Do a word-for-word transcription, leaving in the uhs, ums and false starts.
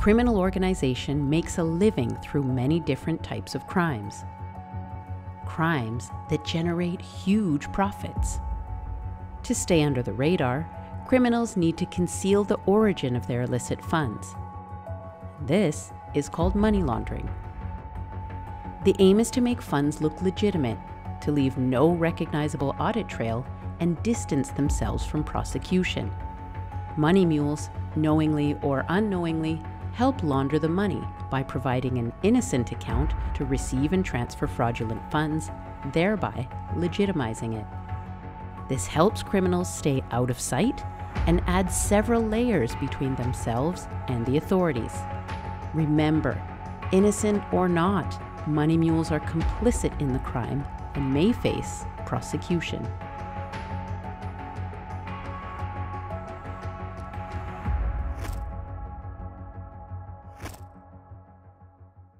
criminal organization makes a living through many different types of crimes. Crimes that generate huge profits. To stay under the radar, criminals need to conceal the origin of their illicit funds. This is called money laundering. The aim is to make funds look legitimate, to leave no recognizable audit trail, and distance themselves from prosecution. Money mules, knowingly or unknowingly, help launder the money by providing an innocent account to receive and transfer fraudulent funds, thereby legitimizing it. This helps criminals stay out of sight and adds several layers between themselves and the authorities. Remember, innocent or not, money mules are complicit in the crime and may face prosecution.